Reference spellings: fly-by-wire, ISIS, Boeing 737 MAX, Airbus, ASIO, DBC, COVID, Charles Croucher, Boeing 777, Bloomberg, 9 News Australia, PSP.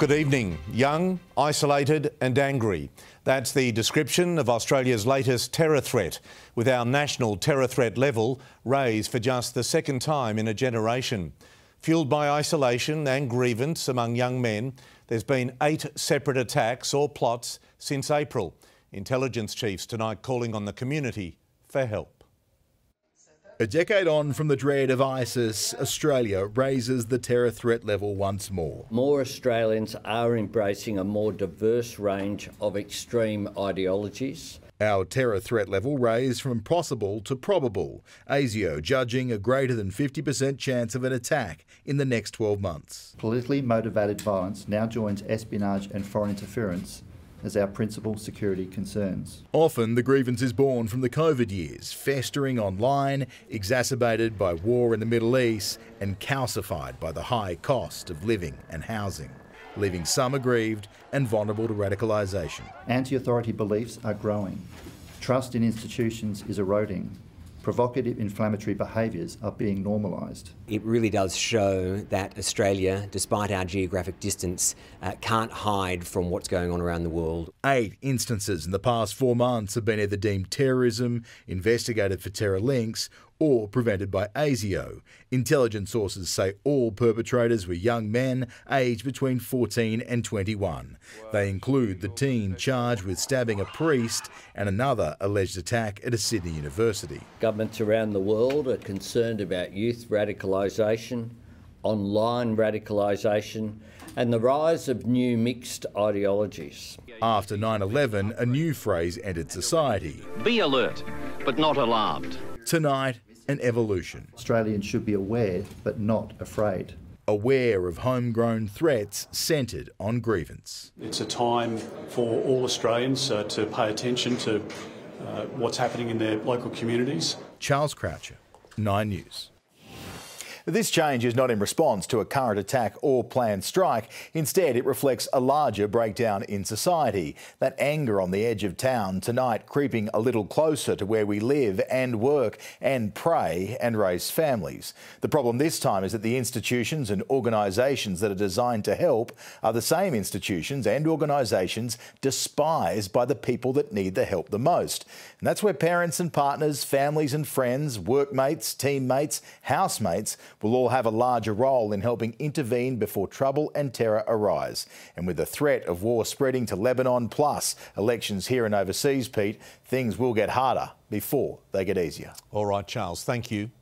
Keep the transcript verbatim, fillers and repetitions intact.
Good evening. Young, isolated and angry. That's the description of Australia's latest terror threat, with our national terror threat level raised for just the second time in a generation. Fuelled by isolation and grievance among young men, there's been eight separate attacks or plots since April. Intelligence chiefs tonight calling on the community for help. A decade on from the dread of ISIS, Australia raises the terror threat level once more. More Australians are embracing a more diverse range of extreme ideologies. Our terror threat level raised from possible to probable, ASIO judging a greater than fifty percent chance of an attack in the next twelve months. Politically motivated violence now joins espionage and foreign interference as our principal security concerns. Often the grievance is born from the COVID years, festering online, exacerbated by war in the Middle East and calcified by the high cost of living and housing, leaving some aggrieved and vulnerable to radicalisation. Anti-authority beliefs are growing. Trust in institutions is eroding. Provocative inflammatory behaviours are being normalised. It really does show that Australia, despite our geographic distance, uh, can't hide from what's going on around the world. Eight instances in the past four months have been either deemed terrorism, investigated for terror links, or prevented by ASIO. Intelligence sources say all perpetrators were young men aged between fourteen and twenty-one. They include the teen charged with stabbing a priest and another alleged attack at a Sydney university. Governments around the world are concerned about youth radicalisation, online radicalisation and the rise of new mixed ideologies. After nine eleven, a new phrase entered society. Be alert, but not alarmed. Tonight, an evolution. Australians should be aware, but not afraid. Aware of homegrown threats centred on grievance. It's a time for all Australians uh, to pay attention to uh, what's happening in their local communities. Charles Croucher, nine news. This change is not in response to a current attack or planned strike. Instead, it reflects a larger breakdown in society. That anger on the edge of town tonight creeping a little closer to where we live and work and pray and raise families. The problem this time is that the institutions and organisations that are designed to help are the same institutions and organisations despised by the people that need the help the most. And that's where parents and partners, families and friends, workmates, teammates, housemates will all have a larger role in helping intervene before trouble and terror arise. And with the threat of war spreading to Lebanon plus elections here and overseas, Pete, things will get harder before they get easier. All right, Charles, thank you.